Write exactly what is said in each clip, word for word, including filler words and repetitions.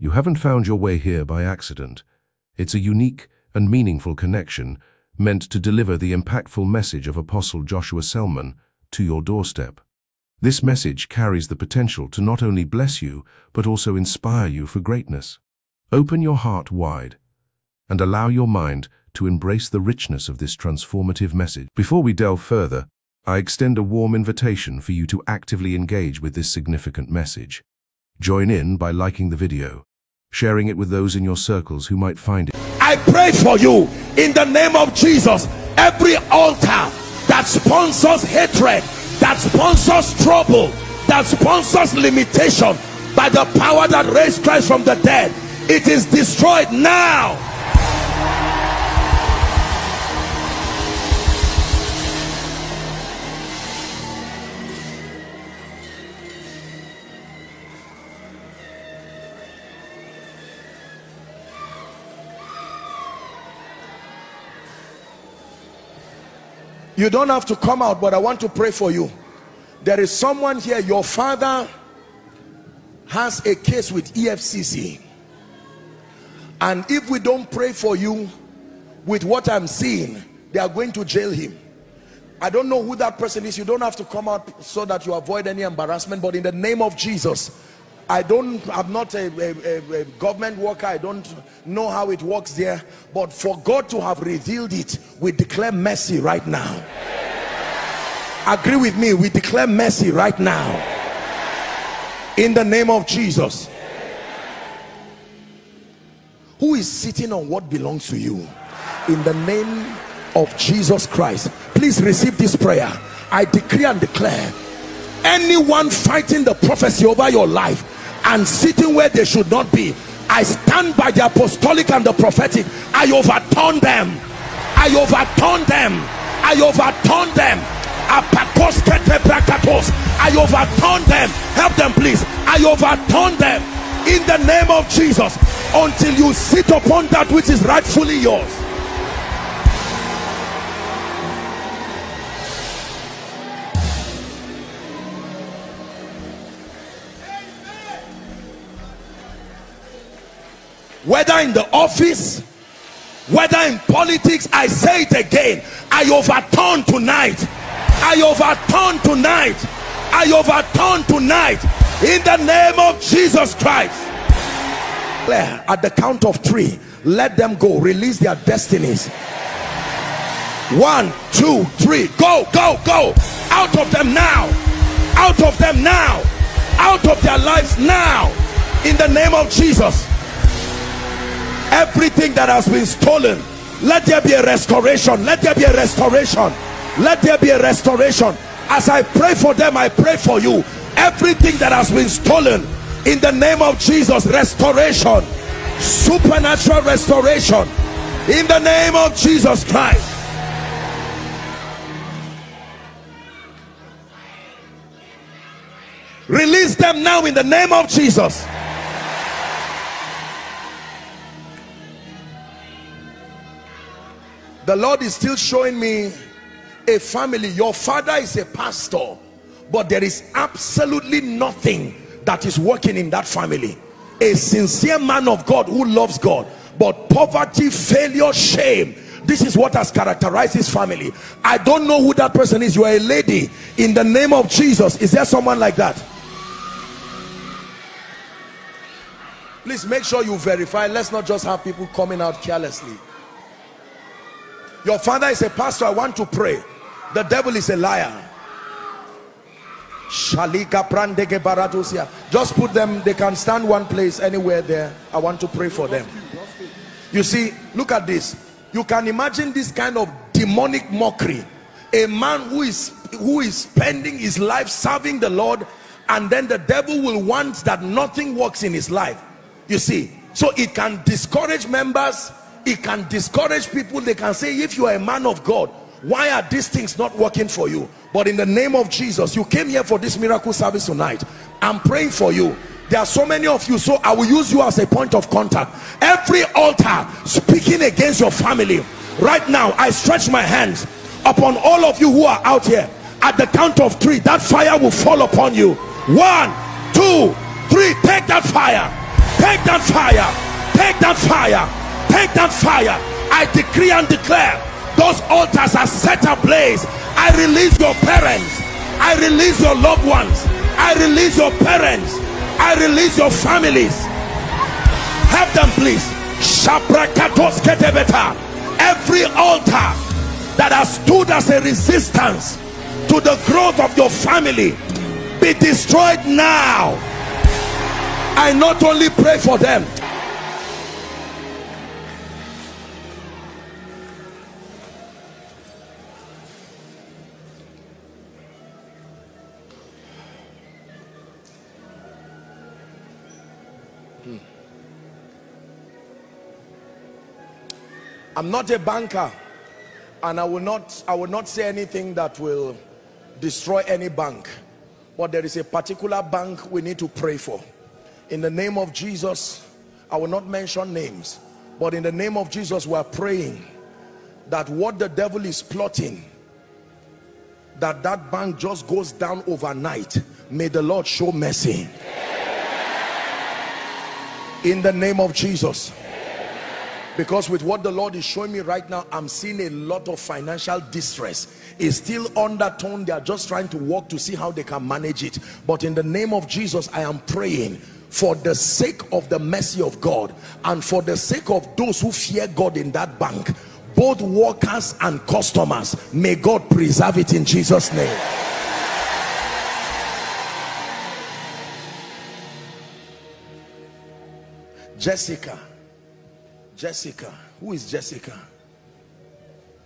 You haven't found your way here by accident. It's a unique and meaningful connection meant to deliver the impactful message of Apostle Joshua Selman to your doorstep. This message carries the potential to not only bless you, but also inspire you for greatness. Open your heart wide and allow your mind to embrace the richness of this transformative message. Before we delve further, I extend a warm invitation for you to actively engage with this significant message. Join in by liking the video, sharing it with those in your circles who might find it. I pray for you in the name of Jesus. Every altar that sponsors hatred, that sponsors trouble, that sponsors limitation, by the power that raised Christ from the dead, it is destroyed now. You don't have to come out, but I want to pray for you. There is someone here, your father has a case with E F C C. And if we don't pray for you with what I'm seeing, they are going to jail him. I don't know who that person is. You don't have to come out so that you avoid any embarrassment, but in the name of Jesus, I don't, I'm not a, a, a government worker. I don't know how it works there. But for God to have revealed it, we declare mercy right now. Agree with me. We declare mercy right now. In the name of Jesus. Who is sitting on what belongs to you? In the name of Jesus Christ. Please receive this prayer. I decree and declare. Anyone fighting the prophecy over your life and sitting where they should not be, I stand by the apostolic and the prophetic. I overturn them. I overturn them. I overturn them. I overturn them. Help them, please. I overturn them in the name of Jesus until you sit upon that which is rightfully yours. Whether in the office, whether in politics, I say it again, I overturn tonight. I overturn tonight. I overturn tonight. In the name of Jesus Christ. At the count of three, let them go. Release their destinies. One, two, three. Go, go, go. Out of them now. Out of them now. Out of their lives now. In the name of Jesus. Everything that has been stolen, let there be a restoration. Let there be a restoration. Let there be a restoration. As I pray for them, I pray for you. Everything that has been stolen, in the name of Jesus, restoration. Supernatural restoration. In the name of Jesus Christ. Release them now in the name of Jesus. The Lord is still showing me a family. Your father is a pastor, but there is absolutely nothing that is working in that family. A sincere man of God who loves God, but poverty, failure, shame. This is what has characterized his family. I don't know who that person is. You are a lady. In the name of Jesus, is there someone like that? Please make sure you verify. Let's not just have people coming out carelessly. Your father is a pastor. I want to pray. The devil is a liar. Just put them. They can stand one place anywhere there. I want to pray for them. You see, look at this. You can imagine this kind of demonic mockery. A man who is who is spending his life serving the Lord, and then the devil will want that nothing works in his life. You see, so it can discourage members. It can discourage people. They can say, if you are a man of God, why are these things not working for you? But in the name of Jesus, you came here for this miracle service tonight. I'm praying for you. There are so many of you, so I will use you as a point of contact. Every altar speaking against your family, right now, I stretch my hands upon all of you who are out here. At the count of three, that fire will fall upon you. One, two, three, take that fire. Take down fire, take down fire, take down fire. I decree and declare those altars are set ablaze. I release your parents, I release your loved ones, I release your parents, I release your families. Help them, please. Every altar that has stood as a resistance to the growth of your family, be destroyed now. I not only pray for them. I'm not a banker, and I will not I will not say anything that will destroy any bank, but there is a particular bank we need to pray for. In the name of Jesus, I will not mention names, but in the name of Jesus, we are praying that what the devil is plotting, that that bank just goes down overnight. May the Lord show mercy. In the name of Jesus. Because with what the Lord is showing me right now, I'm seeing a lot of financial distress. It's still undertone. They are just trying to work to see how they can manage it. But in the name of Jesus, I am praying for the sake of the mercy of God and for the sake of those who fear God in that bank, both workers and customers. May God preserve it in Jesus' name. Jessica. Jessica, who is Jessica?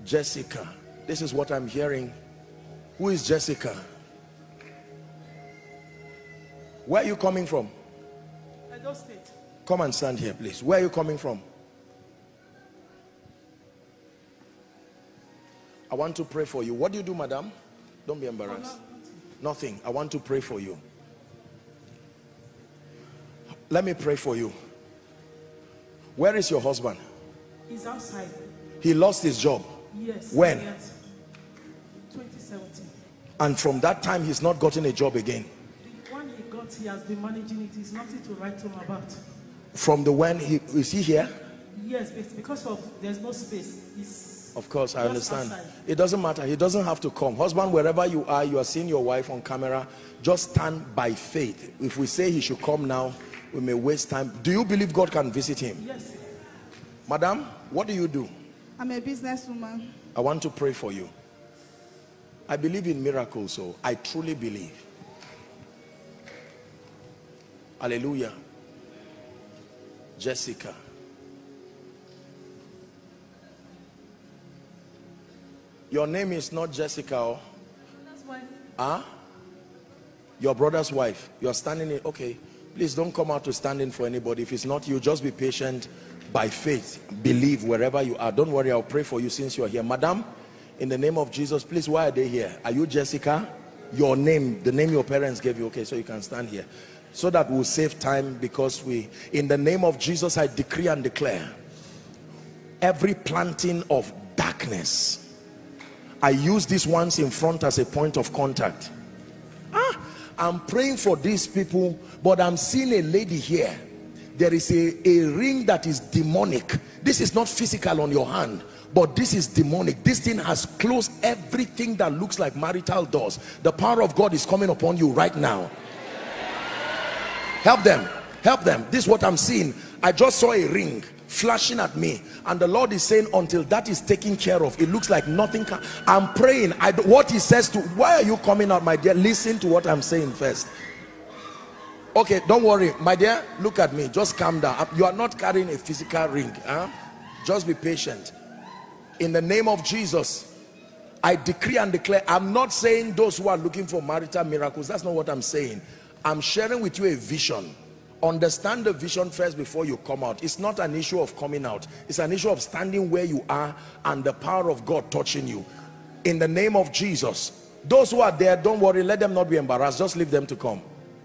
Jessica, this is what I'm hearing. Who is Jessica? Where are you coming from? Edo State. Come and stand here, please. Where are you coming from? I want to pray for you. What do you do, madam? Don't be embarrassed. Nothing. I want to pray for you. Let me pray for you. Where is your husband? He's outside. He lost his job? Yes. When? Yes. twenty seventeen. And from that time, he's not gotten a job again? The one he got, he has been managing it. It's nothing to write home about. From the when, he, is he here? Yes, because of there's no space. He's of course, I understand. Outside. It doesn't matter. He doesn't have to come. Husband, wherever you are, you are seeing your wife on camera. Just stand by faith. If we say he should come now, we may waste time. Do you believe God can visit him? Yes. Madam, what do you do? I'm a businesswoman. I want to pray for you. I believe in miracles, so I truly believe. Hallelujah. Jessica. Your name is not Jessica, or? Brother's wife. Huh? Your brother's wife. You're standing in, okay. Please don't come out to stand in for anybody. If it's not you, just be patient by faith. Believe wherever you are. Don't worry, I'll pray for you since you're here. Madam, in the name of Jesus, please, why are they here? Are you Jessica? Your name, the name your parents gave you. Okay, so you can stand here. So that we'll save time because we, in the name of Jesus, I decree and declare every planting of darkness. I use these ones in front as a point of contact. Ah! I'm praying for these people, but I'm seeing a lady here. There is a, a ring that is demonic. This is not physical on your hand, but this is demonic. This thing has closed everything that looks like marital doors. The power of God is coming upon you right now. Help them. Help them. This is what I'm seeing. I just saw a ring flashing at me, and the Lord is saying until that is taken care of, it looks like nothing can. I'm praying. I what he says to, why are you coming out, my dear? Listen to what I'm saying first. Okay, don't worry, my dear. Look at me, just calm down. You are not carrying a physical ring, huh? Just be patient. In the name of Jesus, I decree and declare. I'm not saying those who are looking for marital miracles, that's not what I'm saying. I'm sharing with you a vision. Understand the vision first before you come out. It's not an issue of coming out. It's an issue of standing where you are and the power of God touching you. In the name of Jesus, those who are there, don't worry. Let them not be embarrassed. Just leave them to come.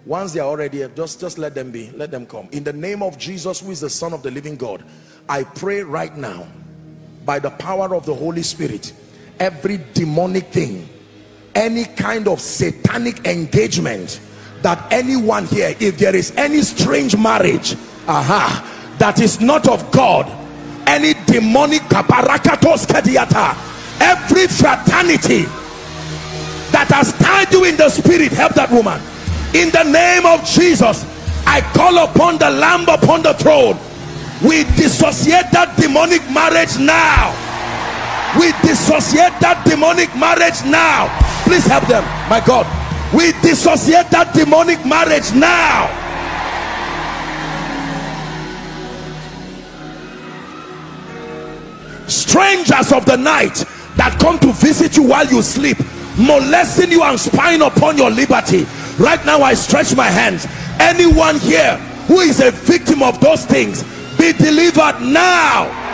Once they are already here, just, just let them be. Let them come. In the name of Jesus, who is the Son of the living God, I pray right now, by the power of the Holy Spirit, every demonic thing, any kind of satanic engagement, that anyone here, if there is any strange marriage aha, that is not of God. Any demonic kabarakatos kediata, every fraternity that has tied you in the spirit, help that woman. In the name of Jesus, I call upon the Lamb upon the throne. We dissociate that demonic marriage now. We dissociate that demonic marriage now. Please help them, my God. We dissociate that demonic marriage now. Strangers of the night that come to visit you while you sleep, molesting you and spying upon your liberty, right now I stretch my hands. Anyone here who is a victim of those things, be delivered now.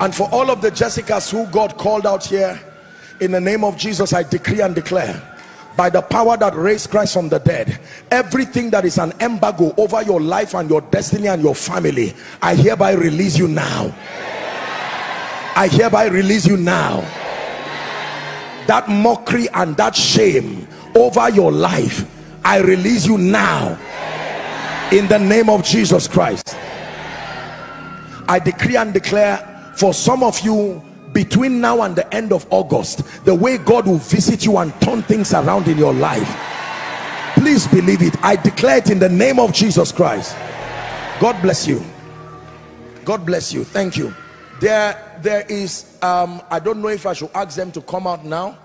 And for all of the Jessicas who God called out here, in the name of Jesus, I decree and declare, by the power that raised Christ from the dead, everything that is an embargo over your life and your destiny and your family, I hereby release you now. I hereby release you now. That mockery and that shame over your life, I release you now, in the name of Jesus Christ. I decree and declare, for some of you, between now and the end of August, the way God will visit you and turn things around in your life, please believe it. I declare it in the name of Jesus Christ. God bless you. God bless you. Thank you. There, there is, um, I don't know if I should ask them to come out now,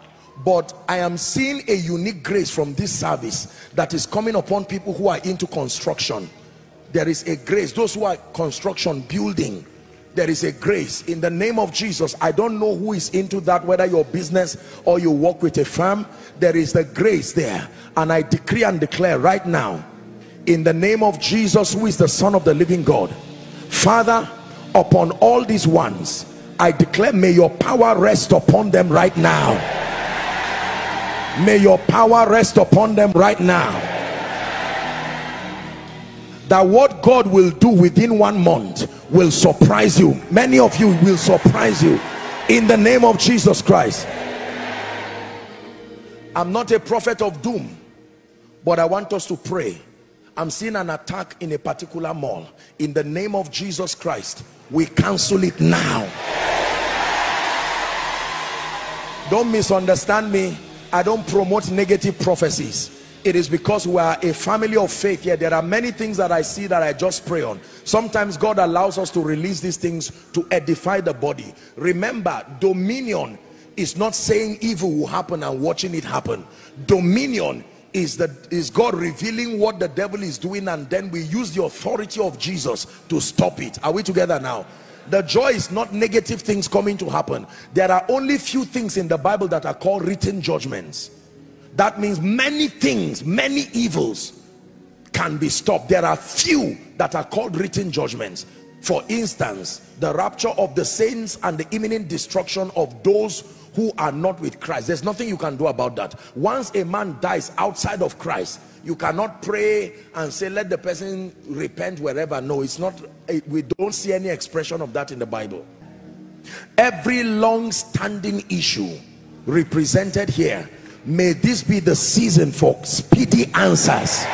but I am seeing a unique grace from this service that is coming upon people who are into construction. There is a grace. Those who are construction, building, there is a grace. In the name of Jesus, I don't know who is into that, whether your business or you work with a firm, there is the grace there. And I decree and declare right now, in the name of Jesus, who is the Son of the living God, Father, upon all these ones, I declare, may your power rest upon them right now. May your power rest upon them right now. That what God will do within one month will surprise you. Many of you, will surprise you, in the name of Jesus Christ. I'm not a prophet of doom, but I want us to pray. I'm seeing an attack in a particular mall. In the name of Jesus Christ, we cancel it now. Don't misunderstand me. I don't promote negative prophecies. It is because we are a family of faith here. There are many things that I see that I just pray on. Sometimes God allows us to release these things to edify the body. Remember, dominion is not saying evil will happen and watching it happen. Dominion is the is God revealing what the devil is doing, and then we use the authority of Jesus to stop it. Are we together now? The joy is not negative things coming to happen. There are only few things in the Bible that are called written judgments. That means many things, many evils can be stopped. There are few that are called written judgments. For instance, the rapture of the saints and the imminent destruction of those who are not with Christ. There's nothing you can do about that. Once a man dies outside of Christ, you cannot pray and say, let the person repent wherever. No, it's not. We don't see any expression of that in the Bible. Every long-standing issue represented here, may this be the season for speedy answers.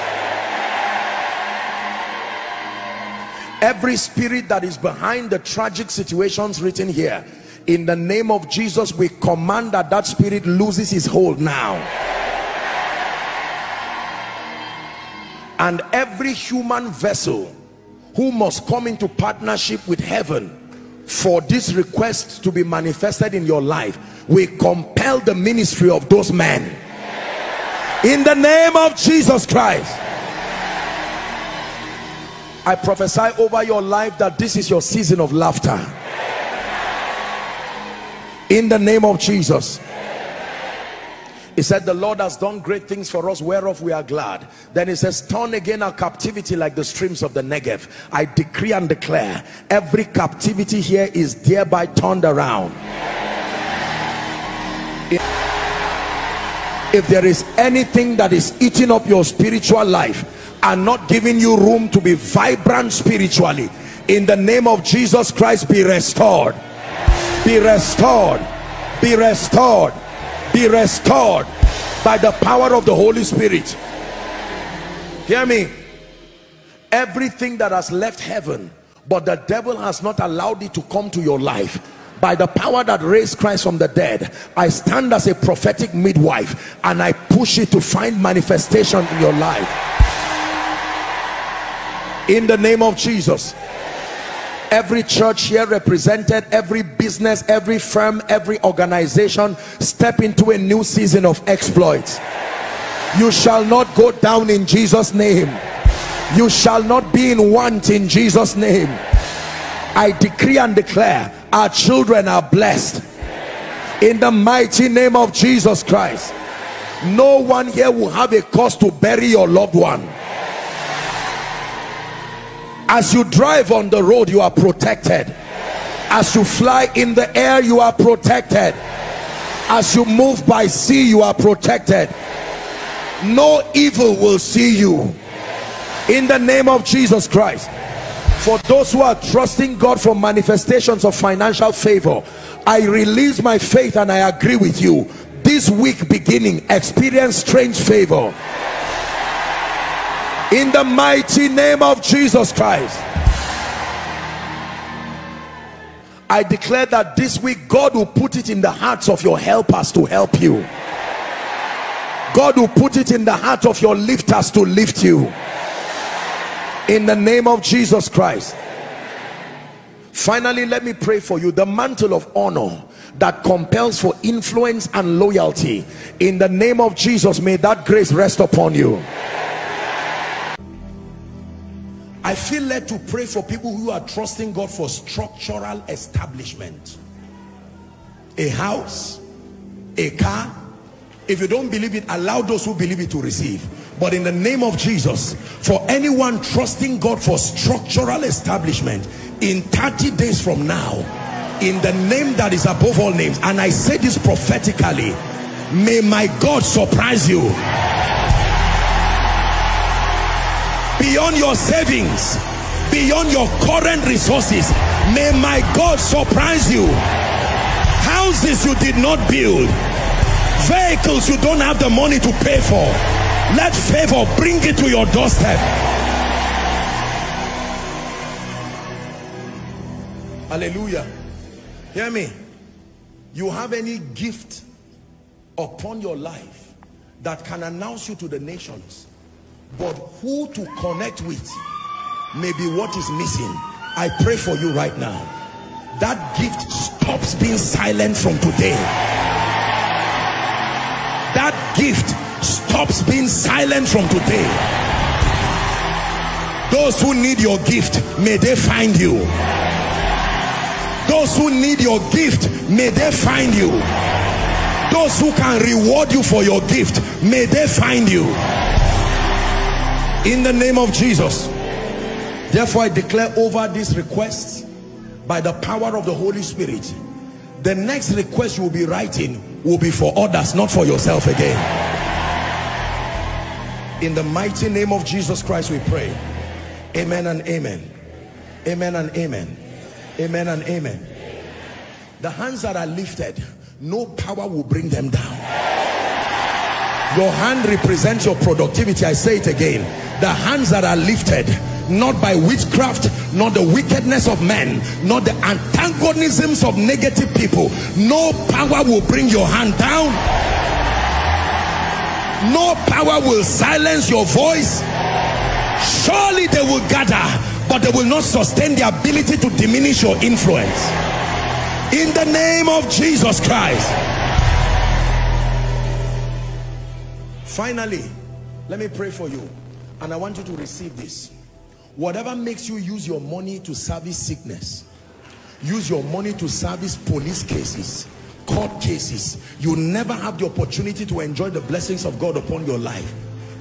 Every spirit that is behind the tragic situations written here, in the name of Jesus, we command that that spirit loses his hold now. And every human vessel who must come into partnership with heaven for this request to be manifested in your life, we compel the ministry of those men, in the name of Jesus Christ. I prophesy over your life that this is your season of laughter, in the name of Jesus. He said, the Lord has done great things for us, whereof we are glad. Then he says, turn again our captivity like the streams of the Negev. I decree and declare, every captivity here is thereby turned around. If there is anything that is eating up your spiritual life and not giving you room to be vibrant spiritually, in the name of Jesus Christ, be restored. Be restored, be restored, be restored by the power of the Holy Spirit. Hear me. Everything that has left heaven, but the devil has not allowed it to come to your life, by the power that raised Christ from the dead, I stand as a prophetic midwife and I push it to find manifestation in your life. In the name of Jesus. Every church here represented, every business, every firm, every organization, step into a new season of exploits. You shall not go down in Jesus' name. You shall not be in want in Jesus' name. I decree and declare our children are blessed in the mighty name of Jesus Christ. No one here will have a cause to bury your loved one. As you drive on the road, you are protected. As you fly in the air, you are protected. As you move by sea, you are protected. No evil will see you in the name of Jesus Christ. For those who are trusting God for manifestations of financial favor, I release my faith and I agree with you. This week beginning, experience strange favor in the mighty name of Jesus Christ. I declare that this week God will put it in the hearts of your helpers to help you. God will put it in the heart of your lifters to lift you. In the name of Jesus Christ. Finally, let me pray for you. The mantle of honor that compels for influence and loyalty. In the name of Jesus, may that grace rest upon you. I feel led to pray for people who are trusting God for structural establishment. A house, a car. If you don't believe it, allow those who believe it to receive. But in the name of Jesus, for anyone trusting God for structural establishment, in thirty days from now, in the name that is above all names, and I say this prophetically, may my God surprise you. Beyond your savings, beyond your current resources, may my God surprise you. Houses you did not build, vehicles you don't have the money to pay for, let favor bring it to your doorstep. Hallelujah. Hear me. You have any gift upon your life that can announce you to the nations, but who to connect with may be what is missing. I pray for you right now. That gift stops being silent from today. That gift stops being silent from today. Those who need your gift, may they find you. Those who need your gift, may they find you. Those who can reward you for your gift, may they find you. In the name of Jesus. Therefore, I declare over this request by the power of the Holy Spirit. The next request you will be writing will be for others, not for yourself again. In the mighty name of Jesus Christ we pray. Amen and amen. Amen and amen. Amen and amen. The hands that are lifted, no power will bring them down. Your hand represents your productivity. I say it again. The hands that are lifted, not by witchcraft, not the wickedness of men, not the antagonisms of negative people, no power will bring your hand down. No power will silence your voice. Surely they will gather, but they will not sustain the ability to diminish your influence. In the name of Jesus Christ. Finally, let me pray for you, and I want you to receive this. Whatever makes you use your money to service sickness, use your money to service police cases, court cases, you never have the opportunity to enjoy the blessings of God upon your life.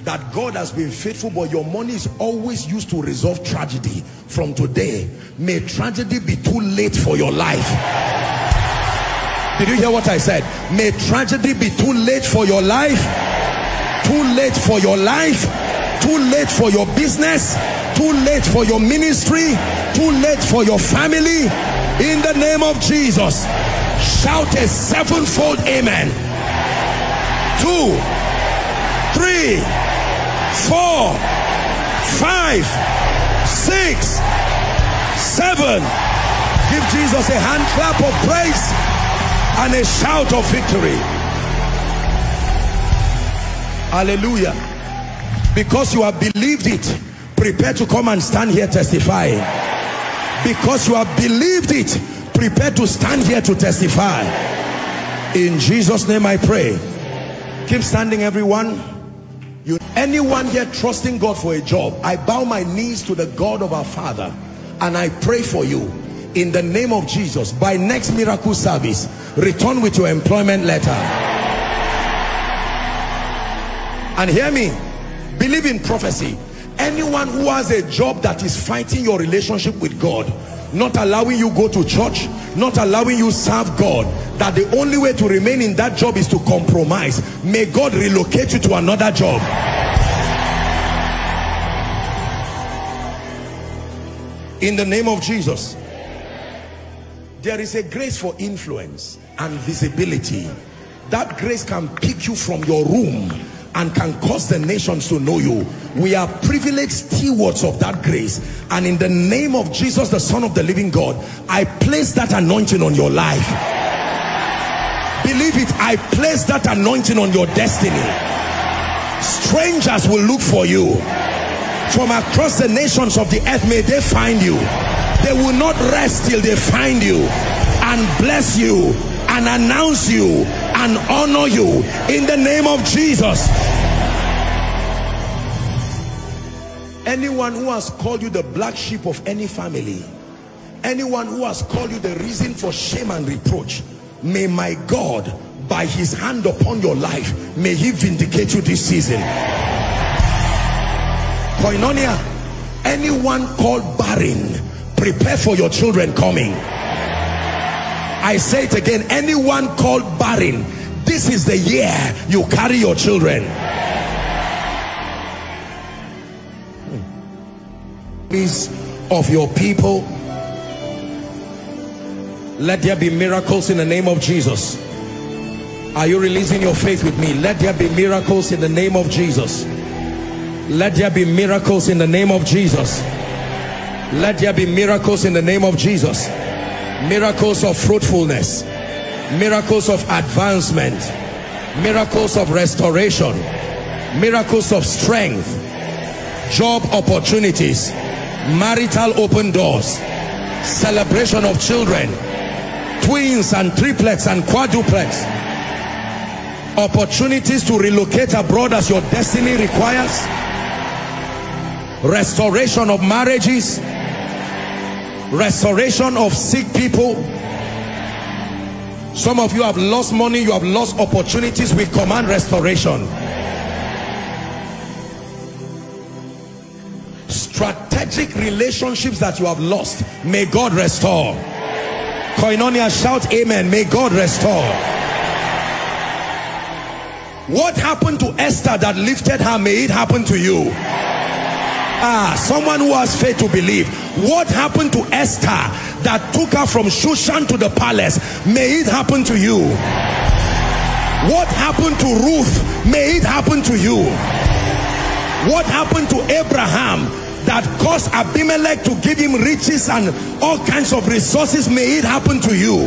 That God has been faithful, but your money is always used to resolve tragedy. From today, may tragedy be too late for your life. Did you hear what I said? May tragedy be too late for your life. Too late for your life. Too late for your business. Too late for your ministry. Too late for your family. In the name of Jesus. Shout a sevenfold amen. two, three, four, five, six, seven. Give Jesus a hand clap of praise and a shout of victory. Hallelujah. Because you have believed it, prepare to come and stand here testifying. Because you have believed it, prepare to stand here to testify. In Jesus' name I pray. Keep standing, everyone. You, anyone here trusting God for a job, I bow my knees to the God of our Father and I pray for you in the name of Jesus. By next miracle service, return with your employment letter. And hear me, believe in prophecy. Anyone who has a job that is fighting your relationship with God, not allowing you go to church, not allowing you serve God, that the only way to remain in that job is to compromise, may God relocate you to another job. In the name of Jesus. There is a grace for influence and visibility. That grace can pick you from your room and can cause the nations to know you. We are privileged stewards of that grace, and in the name of Jesus, the Son of the living God, I place that anointing on your life. Believe it. I place that anointing on your destiny. Strangers will look for you from across the nations of the earth. May they find you. They will not rest till they find you and bless you and announce you and honor you in the name of Jesus. Anyone who has called you the black sheep of any family, anyone who has called you the reason for shame and reproach, may my God, by his hand upon your life, may he vindicate you this season. Koinonia, anyone called barren, prepare for your children coming. I say it again, anyone called barren, this is the year you carry your children. Peace of your people. Let there be miracles in the name of Jesus. Are you releasing your faith with me? Let there be miracles in the name of Jesus. Let there be miracles in the name of Jesus. Let there be miracles in the name of Jesus. Miracles of fruitfulness, miracles of advancement, miracles of restoration, miracles of strength, job opportunities, marital open doors, celebration of children, twins and triplets and quadruplets, opportunities to relocate abroad as your destiny requires, restoration of marriages, restoration of sick people. Some of you have lost money, you have lost opportunities. We command restoration. Strategic relationships that you have lost, may God restore. Koinonia, shout amen. May God restore. What happened to Esther that lifted her, may it happen to you. Ah, someone who has faith to believe. What happened to Esther that took her from Shushan to the palace? May it happen to you. What happened to Ruth? May it happen to you. What happened to Abraham that caused Abimelech to give him riches and all kinds of resources? May it happen to you.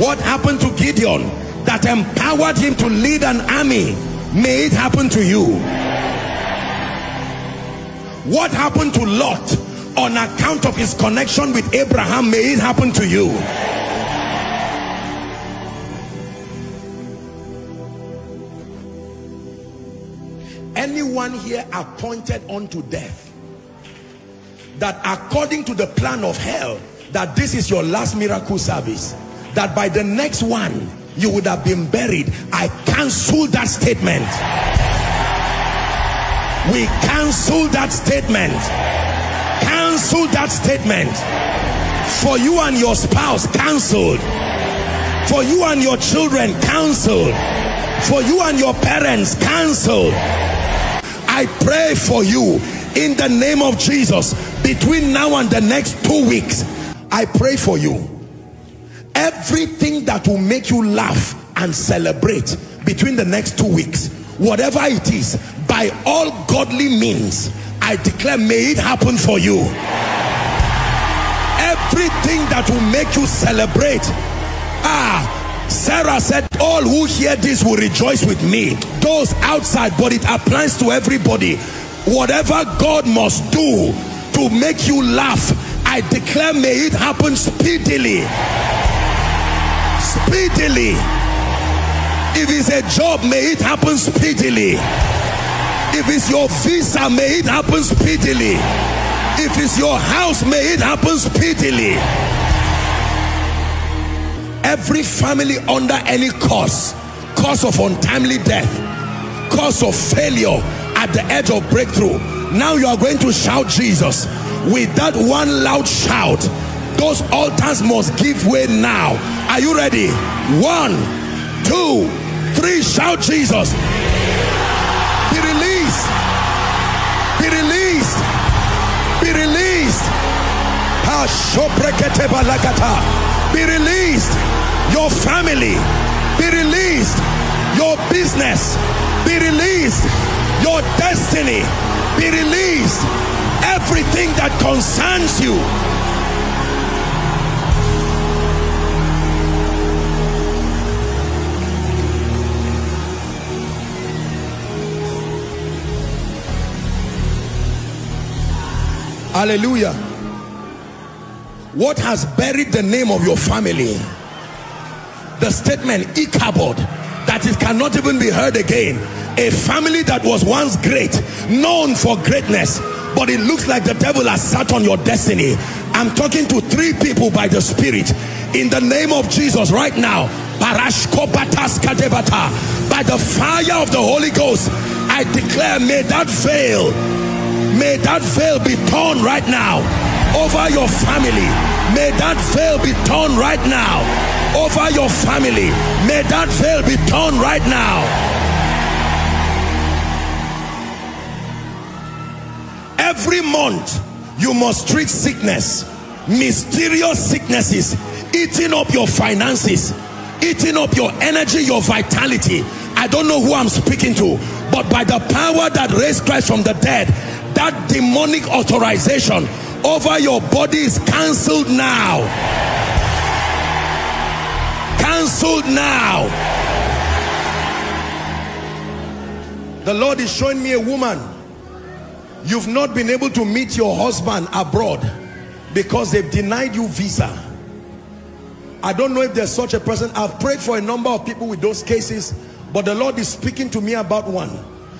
What happened to Gideon that empowered him to lead an army? May it happen to you. What happened to Lot on account of his connection with Abraham? May it happen to you. Anyone here appointed unto death, that according to the plan of hell, that this is your last miracle service, that by the next one you would have been buried, I cancel that statement. We cancel that statement. Cancel that statement. For you and your spouse, cancelled. For you and your children, cancelled. For you and your parents, cancelled. I pray for you in the name of Jesus. Between now and the next two weeks, I pray for you. Everything that will make you laugh, and celebrate between the next two weeks. Whatever it is, by all godly means, I declare, may it happen for you. Everything that will make you celebrate. Ah, Sarah said, all who hear this will rejoice with me. Those outside, but it applies to everybody. Whatever God must do to make you laugh, I declare, may it happen speedily. Speedily. If it's a job, may it happen speedily. If it's your visa, may it happen speedily. If it's your house, may it happen speedily. Every family under any cause, cause of untimely death, cause of failure at the edge of breakthrough, now you are going to shout Jesus. With that one loud shout, those altars must give way now. Are you ready? One, two, three, shout Jesus. Be released. Be released. Be released. Be released. Your family, be released. Your business, be released. Your destiny, be released. Everything that concerns you. Hallelujah. What has buried the name of your family? The statement Ichabod, that it cannot even be heard again. A family that was once great, known for greatness, but it looks like the devil has sat on your destiny. I'm talking to three people by the Spirit. In the name of Jesus right now, by the fire of the Holy Ghost, I declare, may that veil, may that veil be torn right now over your family. May that veil be torn right now over your family. May that veil be torn right now. Every month you must treat sickness, mysterious sicknesses eating up your finances, eating up your energy, your vitality. I don't know who I'm speaking to, but by the power that raised Christ from the dead, that demonic authorization over your body is cancelled now. Cancelled now. The Lord is showing me a woman. You've not been able to meet your husband abroad because they've denied you visa. I don't know if there's such a person. I've prayed for a number of people with those cases, but the Lord is speaking to me about one.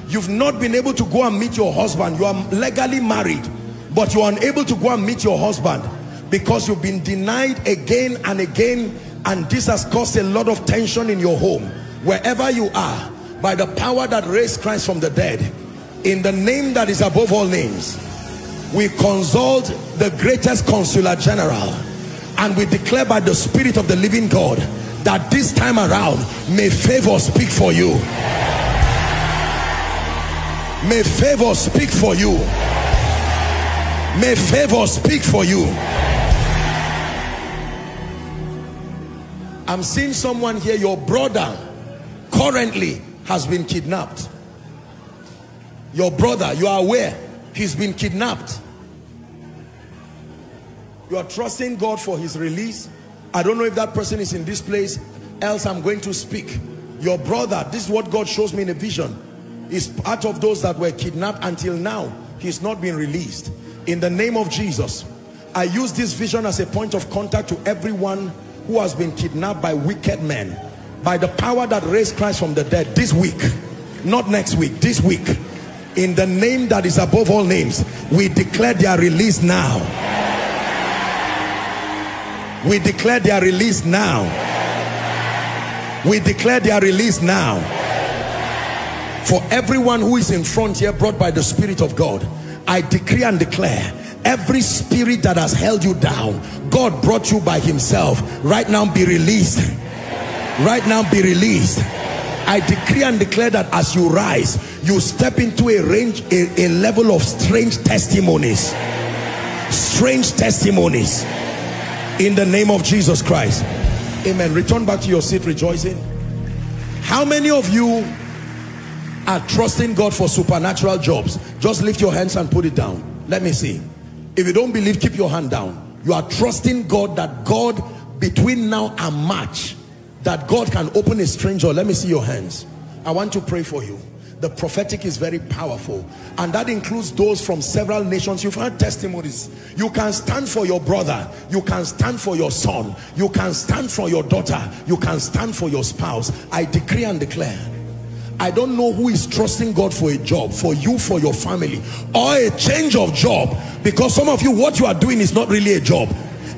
You've not been able to go and meet your husband. You are legally married, but you are unable to go and meet your husband because you've been denied again and again, and this has caused a lot of tension in your home. Wherever you are, by the power that raised Christ from the dead, in the name that is above all names, we consult the greatest consular general, and we declare by the Spirit of the living God that this time around, may favor speak for you. May favor speak for you. May favor speak for you. I'm seeing someone here, your brother currently has been kidnapped. Your brother, you are aware, he's been kidnapped. You are trusting God for his release. I don't know if that person is in this place, else I'm going to speak. Your brother, this is what God shows me in a vision, is part of those that were kidnapped. Until now, he's not been released. In the name of Jesus, I use this vision as a point of contact to everyone who has been kidnapped by wicked men. By the power that raised Christ from the dead, this week, not next week, this week, in the name that is above all names, we declare their release now. We declare their release now. We declare their release now. For everyone who is in front here, brought by the Spirit of God, I decree and declare, every spirit that has held you down, God brought you by himself. Right now be released. Right now be released. I decree and declare that as you rise, you step into a range, a, a level of strange testimonies. Strange testimonies. In the name of Jesus Christ. Amen. Return back to your seat rejoicing. How many of you are trusting God for supernatural jobs? Just lift your hands and put it down. Let me see. If you don't believe, keep your hand down. You are trusting God that God, between now and March, that God can open a stranger. Let me see your hands. I want to pray for you. The prophetic is very powerful, and that includes those from several nations. You've heard testimonies. You can stand for your brother, you can stand for your son, you can stand for your daughter, you can stand for your spouse. I decree and declare, I don't know who is trusting God for a job, for you, for your family, or a change of job, because some of you, what you are doing is not really a job.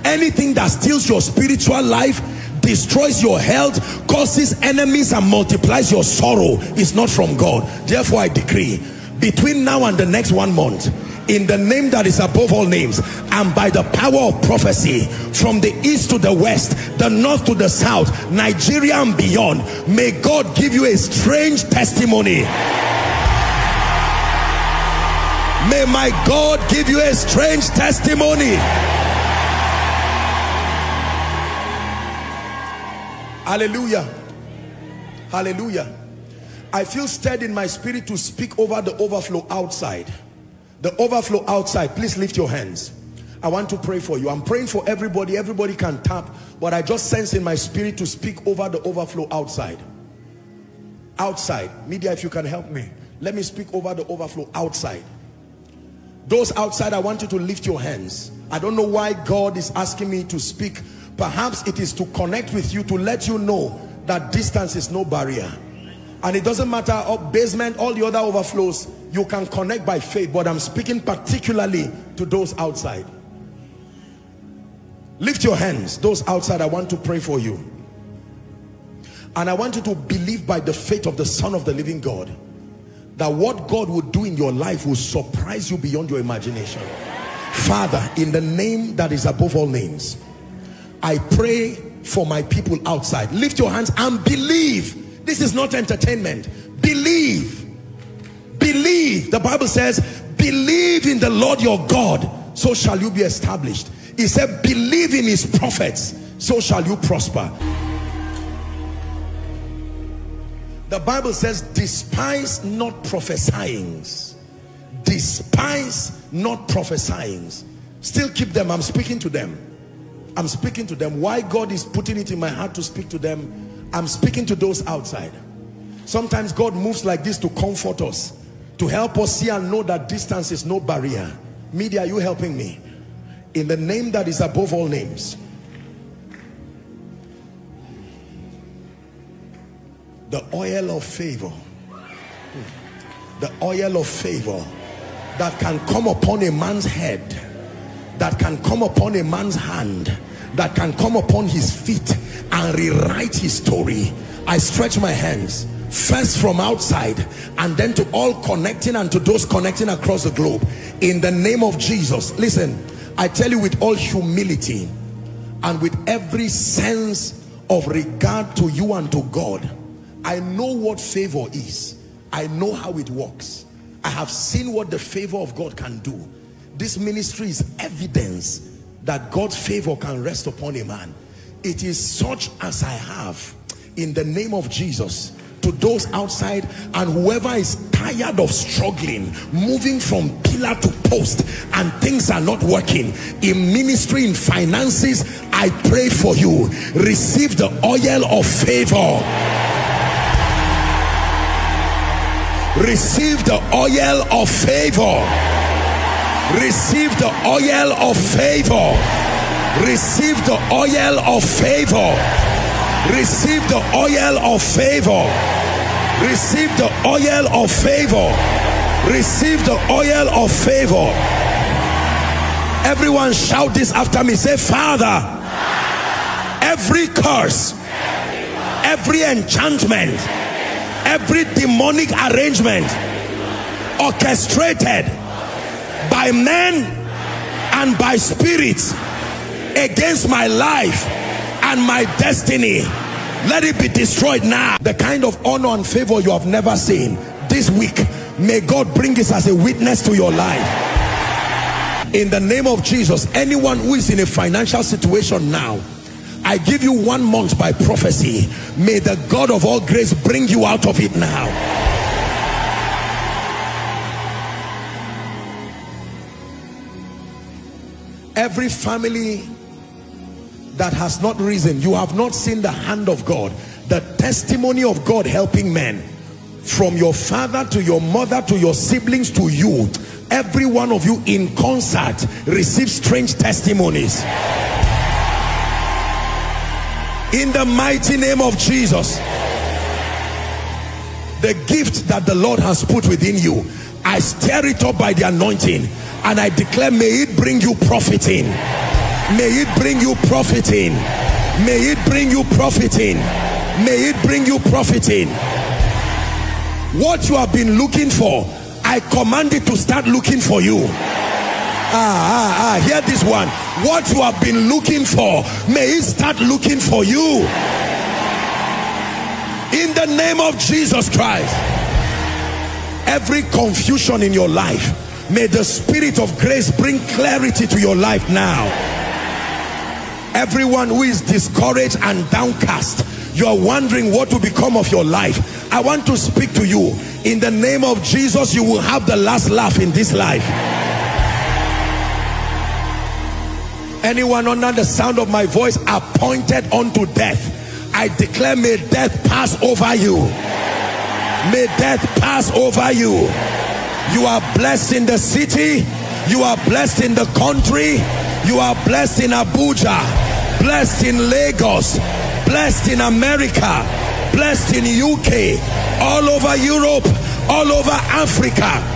Anything that steals your spiritual life, destroys your health, causes enemies, and multiplies your sorrow is not from God. Therefore, I decree, between now and the next one month, in the name that is above all names, and by the power of prophecy, from the east to the west, the north to the south, Nigeria and beyond, may God give you a strange testimony. May my God give you a strange testimony. Hallelujah. Hallelujah. I feel stirred in my spirit to speak over the overflow outside. The overflow outside. Please lift your hands. I want to pray for you. I'm praying for everybody. Everybody can tap. But I just sense in my spirit to speak over the overflow outside. Outside. Media, if you can help me. Let me speak over the overflow outside. Those outside, I want you to lift your hands. I don't know why God is asking me to speak. Perhaps it is to connect with you, to let you know that distance is no barrier. And it doesn't matter, up basement, all the other overflows, you can connect by faith. But I'm speaking particularly to those outside. Lift your hands. Those outside, I want to pray for you. And I want you to believe by the faith of the Son of the Living God that what God will do in your life will surprise you beyond your imagination. Father, in the name that is above all names, I pray for my people outside. Lift your hands and believe. This is not entertainment. Believe. Believe. The Bible says, believe in the Lord your God, so shall you be established. He said, believe in his prophets, so shall you prosper. The Bible says, despise not prophesying. Despise not prophesying. Still keep them. I'm speaking to them. I'm speaking to them. Why God is putting it in my heart to speak to them, I'm speaking to those outside. Sometimes God moves like this to comfort us, to help us see and know that distance is no barrier. Media, are you helping me? In the name that is above all names, the oil of favor, the oil of favor that can come upon a man's head, that can come upon a man's hand, that can come upon his feet and rewrite his story. I stretch my hands first from outside and then to all connecting and to those connecting across the globe. In the name of Jesus, listen, I tell you with all humility and with every sense of regard to you and to God, I know what favor is. I know how it works. I have seen what the favor of God can do. This ministry is evidence that God's favor can rest upon a man. It is such as I have, in the name of Jesus, to those outside, and whoever is tired of struggling, moving from pillar to post, and things are not working in ministry, in finances, I pray for you. Receive the oil of favor. Receive the oil of favor. Receive the oil of favor. Receive the oil of favor. Receive the oil of favor. Receive the oil of favor. Receive the oil of favor. Everyone shout this after me. Say, Father, every curse, every enchantment, every demonic arrangement orchestrated by men and by spirits against my life and my destiny, let it be destroyed now. The kind of honor and favor you have never seen this week, may God bring this as a witness to your life. In the name of Jesus, anyone who is in a financial situation now, I give you one month by prophecy. May the God of all grace bring you out of it now. Every family that has not risen, you have not seen the hand of God, the testimony of God helping men. From your father to your mother to your siblings to you, every one of you in concert receives strange testimonies. In the mighty name of Jesus, the gift that the Lord has put within you, I stir it up by the anointing and I declare, may it bring you profit in. May it bring you profit in. May it bring you profit in. May it bring you profit in. What you have been looking for, I command it to start looking for you. Ah, ah, ah, hear this one. What you have been looking for, may it start looking for you. In the name of Jesus Christ. Every confusion in your life, may the Spirit of grace bring clarity to your life now. Everyone who is discouraged and downcast, you are wondering what will become of your life, I want to speak to you. In the name of Jesus, you will have the last laugh in this life. Anyone under the sound of my voice appointed unto death, I declare, may death pass over you. May death pass over you. You are blessed in the city. You are blessed in the country. You are blessed in Abuja, blessed in Lagos, blessed in America, blessed in U K, all over Europe, all over Africa.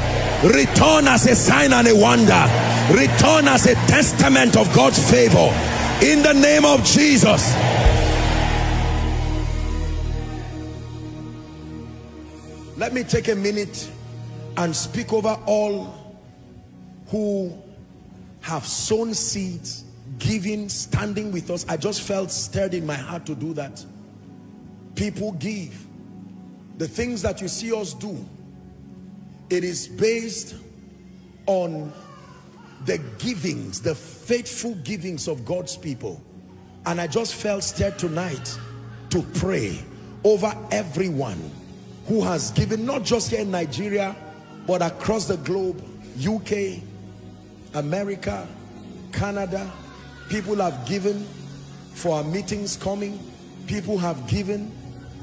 Return as a sign and a wonder. Return as a testament of God's favor. In the name of Jesus. Let me take a minute and speak over all who have sown seeds, giving, standing with us. I just felt stirred in my heart to do that. People give. The things that you see us do, it is based on the givings, the faithful givings of God's people. And I just felt stirred tonight to pray over everyone who has given, not just here in Nigeria, but across the globe, U K, America, Canada. People have given for our meetings coming. People have given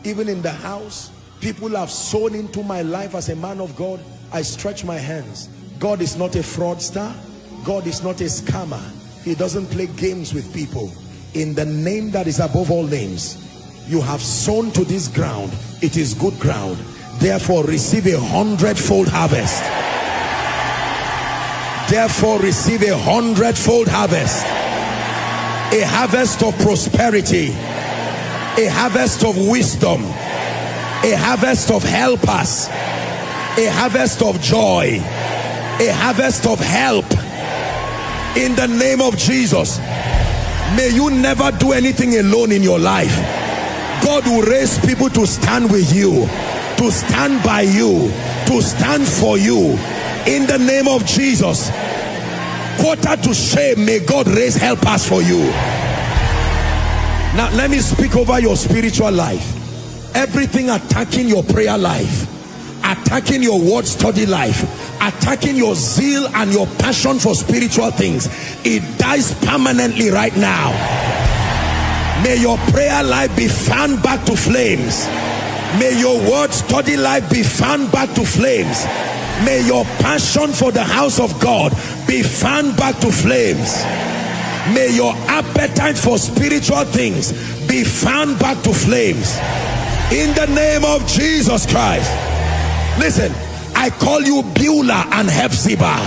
even in the house. People have sown into my life as a man of God. I stretch my hands. God is not a fraudster. God is not a scammer. He doesn't play games with people. In the name that is above all names, you have sown to this ground. It is good ground. Therefore, receive a hundredfold harvest. Therefore, receive a hundredfold harvest. A harvest of prosperity, a harvest of wisdom, a harvest of helpers, a harvest of joy, a harvest of help. In the name of Jesus, may you never do anything alone in your life. God will raise people to stand with you, to stand by you, to stand for you. In the name of Jesus. Quarter to shame, may God raise helpers for you. Now let me speak over your spiritual life. Everything attacking your prayer life, attacking your word study life, attacking your zeal and your passion for spiritual things, it dies permanently right now. May your prayer life be fanned back to flames. May your word study life be fanned back to flames. May your passion for the house of God be fanned back to flames. May your appetite for spiritual things be fanned back to flames. In the name of Jesus Christ. Listen, I call you Beulah and Hepzibah.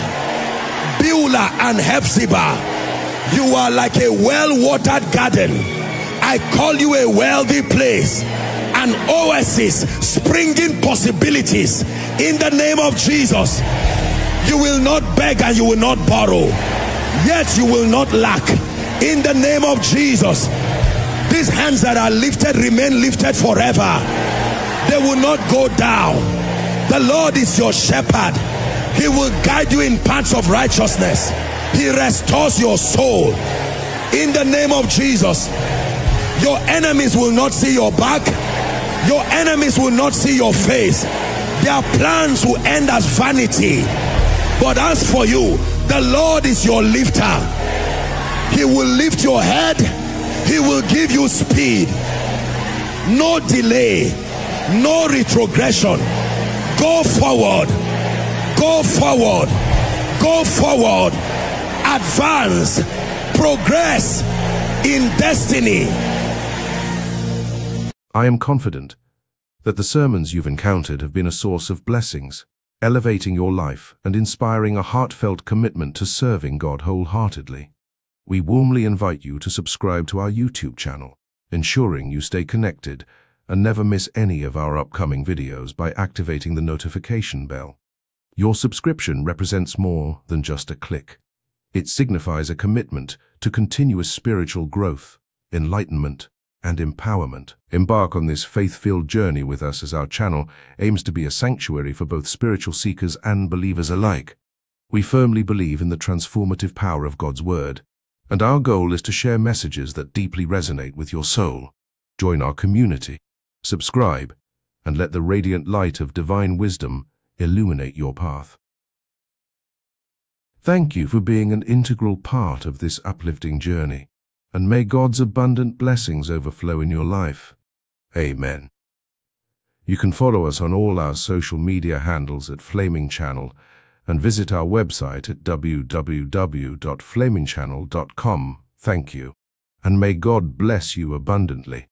Beulah and Hepzibah. You are like a well-watered garden. I call you a wealthy place. An oasis springing possibilities. In the name of Jesus, you will not beg and you will not borrow, yet you will not lack. In the name of Jesus, these hands that are lifted remain lifted forever. They will not go down. The Lord is your shepherd. He will guide you in paths of righteousness. He restores your soul. In the name of Jesus. Your enemies will not see your back. Your enemies will not see your face. Their plans will end as vanity. But as for you, the Lord is your lifter. He will lift your head. He will give you speed. No delay. No retrogression. Go forward. Go forward. Go forward. Advance. Progress in destiny. I am confident that the sermons you've encountered have been a source of blessings, elevating your life and inspiring a heartfelt commitment to serving God wholeheartedly. We warmly invite you to subscribe to our YouTube channel, ensuring you stay connected and never miss any of our upcoming videos by activating the notification bell. Your subscription represents more than just a click. It signifies a commitment to continuous spiritual growth, enlightenment, and empowerment. Embark on this faith-filled journey with us as our channel aims to be a sanctuary for both spiritual seekers and believers alike. We firmly believe in the transformative power of God's Word, and our goal is to share messages that deeply resonate with your soul. Join our community, subscribe, and let the radiant light of divine wisdom illuminate your path. Thank you for being an integral part of this uplifting journey, and may God's abundant blessings overflow in your life. Amen. You can follow us on all our social media handles at Flaming Channel and visit our website at w w w dot flaming channel dot com. Thank you, and may God bless you abundantly.